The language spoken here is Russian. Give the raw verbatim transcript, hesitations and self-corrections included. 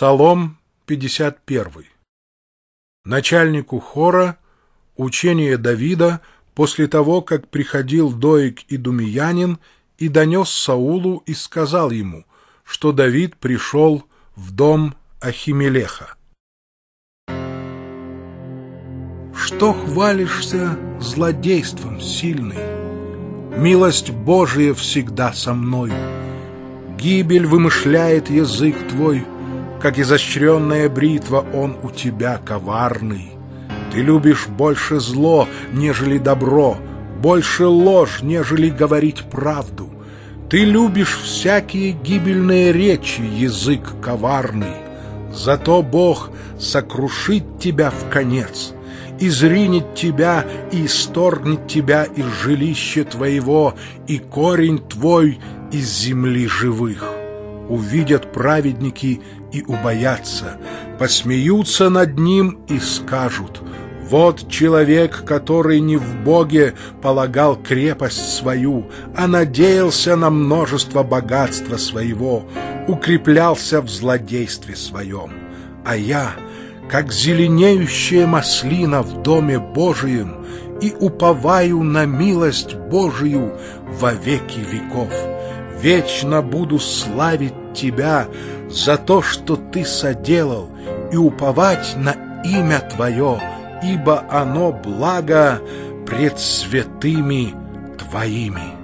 Псалом пятьдесят первый. Начальнику хора учение Давида после того, как приходил Доик и Думиянин и донес Саулу и сказал ему, что Давид пришел в дом Ахимелеха. Что хвалишься злодейством сильный? Милость Божия всегда со мною. Гибель вымышляет язык твой, как изощренная бритва он у тебя коварный. Ты любишь больше зло, нежели добро, больше ложь, нежели говорить правду. Ты любишь всякие гибельные речи, язык коварный. Зато Бог сокрушит тебя в конец, изринет тебя и исторгнет тебя из жилища твоего, и корень твой из земли живых. Увидят праведники и убоятся, посмеются над ним и скажут: «Вот человек, который не в Боге полагал крепость свою, а надеялся на множество богатства своего, укреплялся в злодействе своем. А я, как зеленеющая маслина в доме Божием, и уповаю на милость Божию во веки веков. Вечно буду славить Тебя за то, что Ты соделал, и уповать на имя Твое, ибо оно благо пред святыми Твоими».